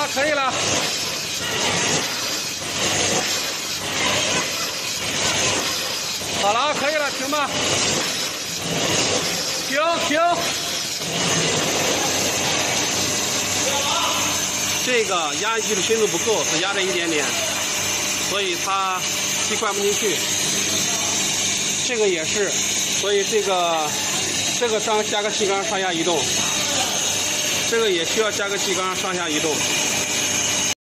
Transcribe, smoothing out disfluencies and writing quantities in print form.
啊，可以了。好了，可以了，停吧。停。这个压进去的深度不够，只压着一点点，所以它气灌不进去。这个也是，所以这个上加个气缸上下移动。这个也需要加个气缸上下移动。